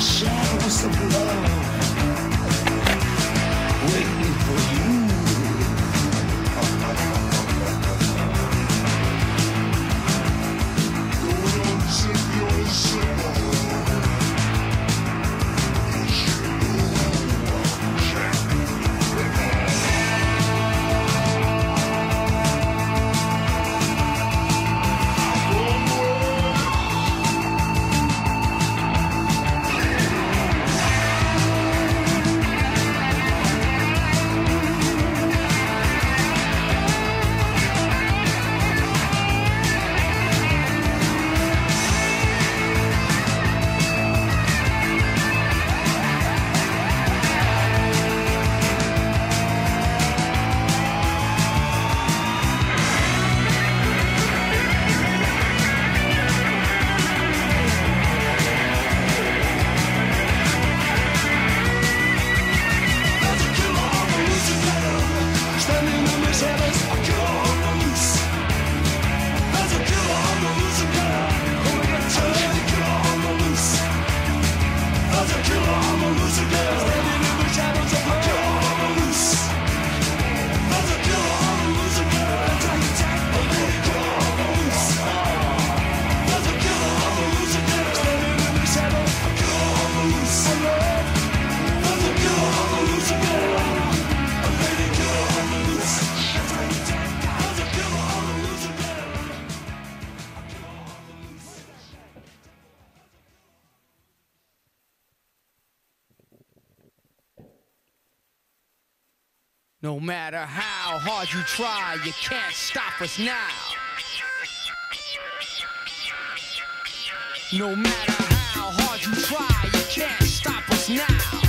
Shadows of love, waiting for you. The world's in your soul. You should no matter how hard you try, you can't stop us now. No matter how hard you try, you can't stop us now.